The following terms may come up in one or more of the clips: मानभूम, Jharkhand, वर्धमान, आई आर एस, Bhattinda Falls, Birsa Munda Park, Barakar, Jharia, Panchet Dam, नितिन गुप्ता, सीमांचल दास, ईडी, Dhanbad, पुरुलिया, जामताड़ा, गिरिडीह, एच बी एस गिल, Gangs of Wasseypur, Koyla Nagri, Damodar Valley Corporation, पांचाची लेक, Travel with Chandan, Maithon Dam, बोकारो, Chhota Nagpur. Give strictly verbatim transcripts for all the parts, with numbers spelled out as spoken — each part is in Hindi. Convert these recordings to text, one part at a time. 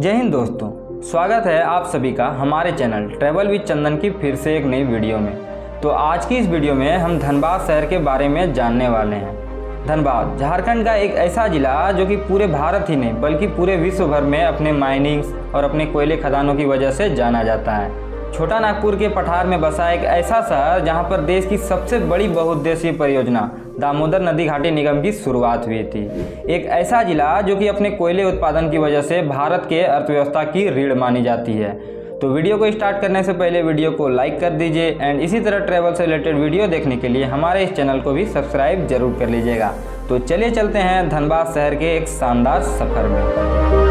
जय हिंद दोस्तों, स्वागत है आप सभी का हमारे चैनल ट्रैवल विद चंदन की फिर से एक नई वीडियो में। तो आज की इस वीडियो में हम धनबाद शहर के बारे में जानने वाले हैं। धनबाद झारखंड का एक ऐसा ज़िला जो कि पूरे भारत ही नहीं बल्कि पूरे विश्व भर में अपने माइनिंग्स और अपने कोयले खदानों की वजह से जाना जाता है। छोटा नागपुर के पठार में बसा एक ऐसा शहर जहां पर देश की सबसे बड़ी बहुउद्देशीय परियोजना दामोदर नदी घाटी निगम की शुरुआत हुई थी। एक ऐसा जिला जो कि अपने कोयले उत्पादन की वजह से भारत के अर्थव्यवस्था की रीढ़ मानी जाती है। तो वीडियो को स्टार्ट करने से पहले वीडियो को लाइक कर दीजिए एंड इसी तरह ट्रैवल से रिलेटेड वीडियो देखने के लिए हमारे इस चैनल को भी सब्सक्राइब जरूर कर लीजिएगा। तो चलिए चलते हैं धनबाद शहर के एक शानदार सफर में।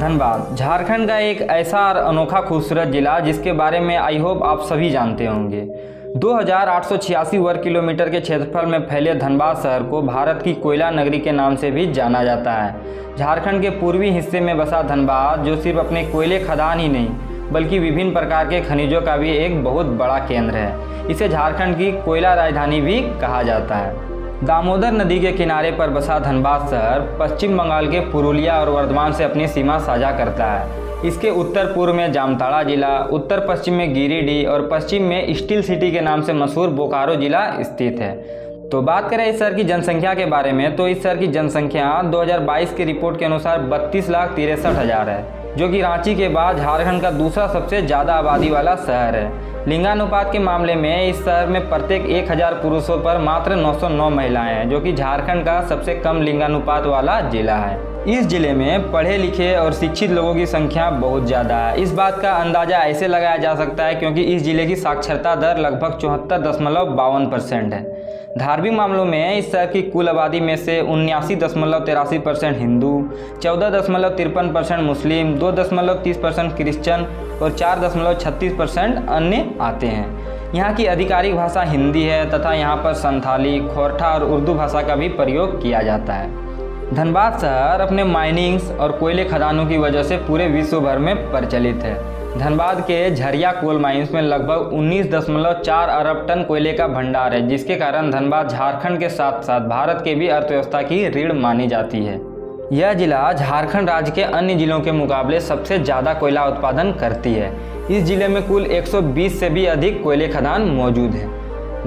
धनबाद झारखंड का एक ऐसा और अनोखा खूबसूरत ज़िला जिसके बारे में आई होप आप सभी जानते होंगे। दो हज़ार आठ सौ छियासी वर्ग किलोमीटर के क्षेत्रफल में फैले धनबाद शहर को भारत की कोयला नगरी के नाम से भी जाना जाता है। झारखंड के पूर्वी हिस्से में बसा धनबाद जो सिर्फ अपने कोयले खदान ही नहीं बल्कि विभिन्न प्रकार के खनिजों का भी एक बहुत बड़ा केंद्र है। इसे झारखंड की कोयला राजधानी भी कहा जाता है। दामोदर नदी के किनारे पर बसा धनबाद शहर पश्चिम बंगाल के पुरुलिया और वर्धमान से अपनी सीमा साझा करता है। इसके उत्तर पूर्व में जामताड़ा जिला, उत्तर पश्चिम में गिरिडीह और पश्चिम में स्टील सिटी के नाम से मशहूर बोकारो जिला स्थित है। तो बात करें इस शहर की जनसंख्या के बारे में तो इस शहर की जनसंख्या दो हज़ार बाईस की रिपोर्ट के अनुसार बत्तीस लाख तिरसठ हज़ार है, जो कि रांची के बाद झारखंड का दूसरा सबसे ज़्यादा आबादी वाला शहर है। लिंगानुपात के मामले में इस शहर में प्रत्येक एक हज़ार पुरुषों पर मात्र नौ सौ नौ महिलाएं हैं, जो कि झारखंड का सबसे कम लिंगानुपात वाला जिला है। इस जिले में पढ़े लिखे और शिक्षित लोगों की संख्या बहुत ज़्यादा है। इस बात का अंदाज़ा ऐसे लगाया जा सकता है क्योंकि इस जिले की साक्षरता दर लगभग चौहत्तर दशमलव बावन परसेंट है। धार्मिक मामलों में इस शहर की कुल आबादी में से उन्यासी दशमलव तिरासी परसेंट हिंदू, चौदह दशमलव तिरपन परसेंट मुस्लिम, दो दशमलव तीस परसेंट क्रिश्चन और चार दशमलव छत्तीस परसेंट अन्य आते हैं। यहाँ की आधिकारिक भाषा हिंदी है तथा यहाँ पर संथाली, खोरठा और उर्दू भाषा का भी प्रयोग किया जाता है। धनबाद शहर अपने माइनिंग्स और कोयले खदानों की वजह से पूरे विश्व भर में प्रचलित है। धनबाद के झरिया कोल माइंस में लगभग उन्नीस दशमलव चार अरब टन कोयले का भंडार है, जिसके कारण धनबाद झारखंड के साथ साथ भारत के भी अर्थव्यवस्था की रीढ़ मानी जाती है। यह जिला झारखंड राज्य के अन्य जिलों के मुकाबले सबसे ज़्यादा कोयला उत्पादन करती है। इस जिले में कुल एक सौ बीस से भी अधिक कोयले खदान मौजूद है।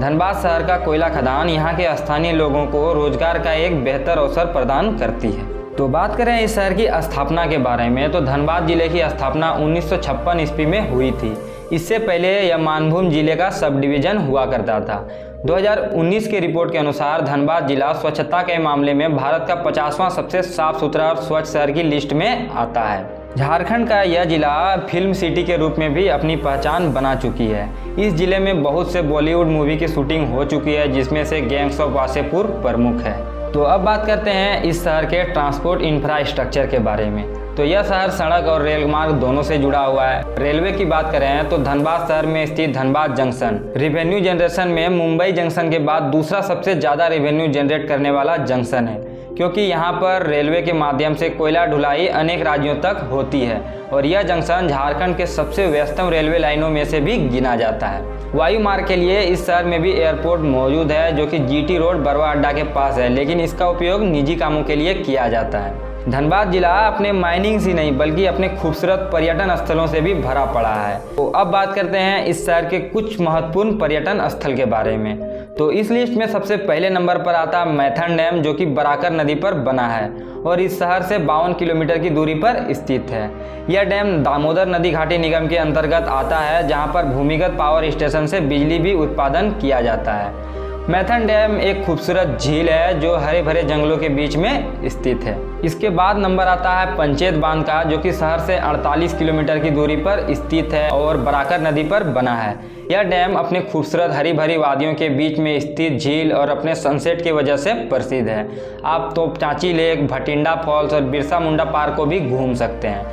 धनबाद शहर का कोयला खदान यहाँ के स्थानीय लोगों को रोजगार का एक बेहतर अवसर प्रदान करती है। तो बात करें इस शहर की स्थापना के बारे में तो धनबाद जिले की स्थापना उन्नीस सौ छप्पन ईस्वी में हुई थी। इससे पहले यह मानभूम जिले का सब डिवीज़न हुआ करता था। दो हज़ार उन्नीस के रिपोर्ट के अनुसार धनबाद जिला स्वच्छता के मामले में भारत का पचासवां सबसे साफ सुथरा और स्वच्छ शहर की लिस्ट में आता है। झारखंड का यह जिला फिल्म सिटी के रूप में भी अपनी पहचान बना चुकी है। इस जिले में बहुत से बॉलीवुड मूवी की शूटिंग हो चुकी है, जिसमें से गैंग्स ऑफ वासेपुर प्रमुख है। तो अब बात करते हैं इस शहर के ट्रांसपोर्ट इंफ्रास्ट्रक्चर के बारे में। तो यह शहर सड़क और रेलमार्ग दोनों से जुड़ा हुआ है। रेलवे की बात करें तो धनबाद शहर में स्थित धनबाद जंक्शन रेवेन्यू जनरेशन में मुंबई जंक्शन के बाद दूसरा सबसे ज़्यादा रेवेन्यू जनरेट करने वाला जंक्शन है, क्योंकि यहाँ पर रेलवे के माध्यम से कोयला ढुलाई अनेक राज्यों तक होती है और यह जंक्शन झारखंड के सबसे व्यस्तम रेलवे लाइनों में से भी गिना जाता है। वायु मार्ग के लिए इस शहर में भी एयरपोर्ट मौजूद है, जो कि जीटी रोड बरवा अड्डा के पास है, लेकिन इसका उपयोग निजी कामों के लिए किया जाता है। धनबाद जिला अपने माइनिंग से नहीं बल्कि अपने खूबसूरत पर्यटन स्थलों से भी भरा पड़ा है। तो अब बात करते हैं इस शहर के कुछ महत्वपूर्ण पर्यटन स्थल के बारे में। तो इस लिस्ट में सबसे पहले नंबर पर आता है मैथन डैम, जो कि बराकर नदी पर बना है और इस शहर से बावन किलोमीटर की दूरी पर स्थित है। यह डैम दामोदर नदी घाटी निगम के अंतर्गत आता है, जहां पर भूमिगत पावर स्टेशन से बिजली भी उत्पादन किया जाता है। मैथन डैम एक खूबसूरत झील है जो हरे भरे जंगलों के बीच में स्थित है। इसके बाद नंबर आता है पंचेत बांध का, जो कि शहर से अड़तालीस किलोमीटर की दूरी पर स्थित है और बराकर नदी पर बना है। यह डैम अपने खूबसूरत हरी भरी वादियों के बीच में स्थित झील और अपने सनसेट की वजह से प्रसिद्ध है। आप तो पांचाची लेक, भटिंडा फॉल्स और बिरसा मुंडा पार्क को भी घूम सकते हैं।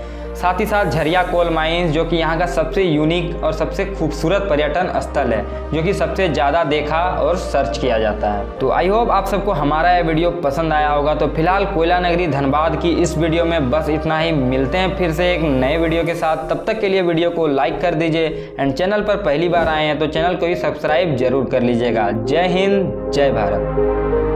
साथ ही साथ झरिया कोल माइंस जो कि यहाँ का सबसे यूनिक और सबसे खूबसूरत पर्यटन स्थल है जो कि सबसे ज़्यादा देखा और सर्च किया जाता है। तो आई होप आप सबको हमारा यह वीडियो पसंद आया होगा। तो फिलहाल कोयला नगरी धनबाद की इस वीडियो में बस इतना ही। मिलते हैं फिर से एक नए वीडियो के साथ, तब तक के लिए वीडियो को लाइक कर दीजिए एंड चैनल पर पहली बार आए हैं तो चैनल को भी सब्सक्राइब जरूर कर लीजिएगा। जय हिंद, जय भारत।